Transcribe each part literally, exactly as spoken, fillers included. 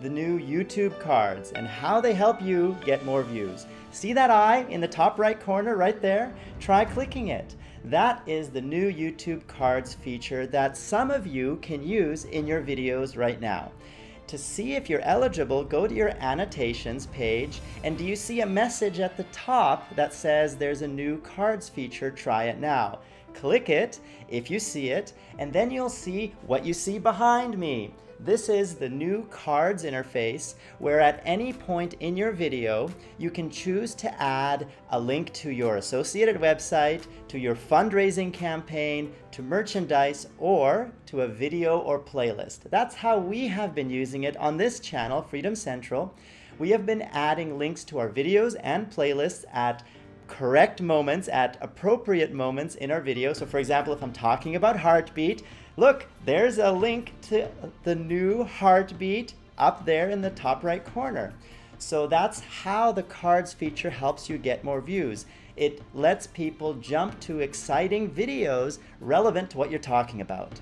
the new YouTube cards and how they help you get more views. See that eye in the top right corner right there? Try clicking it. That is the new YouTube cards feature that some of you can use in your videos right now. To see if you're eligible, go to your annotations page, and do you see a message at the top that says there's a new cards feature, try it now? Click it if you see it, and then you'll see what you see behind me. This is the new cards interface, where at any point in your video, you can choose to add a link to your associated website, to your fundraising campaign, to merchandise, or to a video or playlist. That's how we have been using it on this channel, Freedom Central. We have been adding links to our videos and playlists at correct moments, at appropriate moments in our video. So for example, if I'm talking about Heartbeat, look, there's a link to the new Heartbeat up there in the top right corner. So that's how the cards feature helps you get more views. It lets people jump to exciting videos relevant to what you're talking about.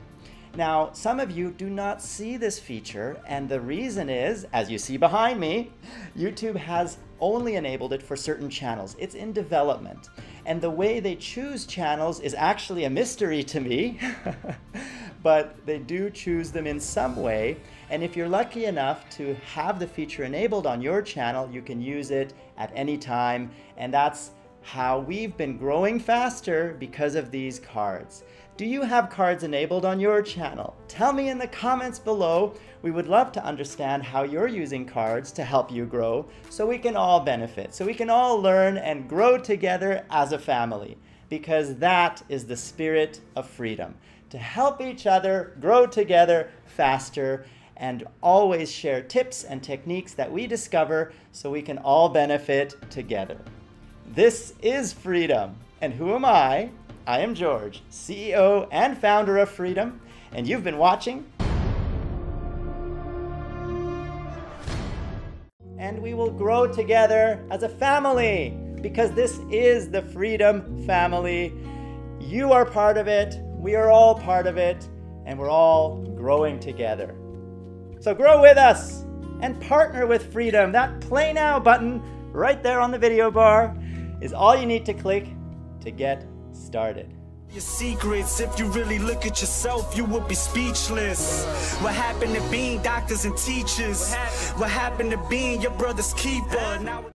Now, some of you do not see this feature, and the reason is, as you see behind me, YouTube has only enabled it for certain channels. It's in development, and the way they choose channels is actually a mystery to me, but they do choose them in some way, and if you're lucky enough to have the feature enabled on your channel, you can use it at any time, and that's how we've been growing faster because of these cards. Do you have cards enabled on your channel? Tell me in the comments below. We would love to understand how you're using cards to help you grow so we can all benefit, so we can all learn and grow together as a family, because that is the spirit of freedom, to help each other grow together faster and always share tips and techniques that we discover so we can all benefit together. This is Freedom, and who am I? I am George, C E O and founder of Freedom, and you've been watching. And we will grow together as a family, because this is the Freedom Family. You are part of it, we are all part of it, and we're all growing together. So grow with us and partner with Freedom. That Play Now button right there on the video bar is all you need to click to get started. Your secrets, if you really look at yourself, you would be speechless. What happened to being doctors and teachers? What happened, what happened to being your brother's keeper? Now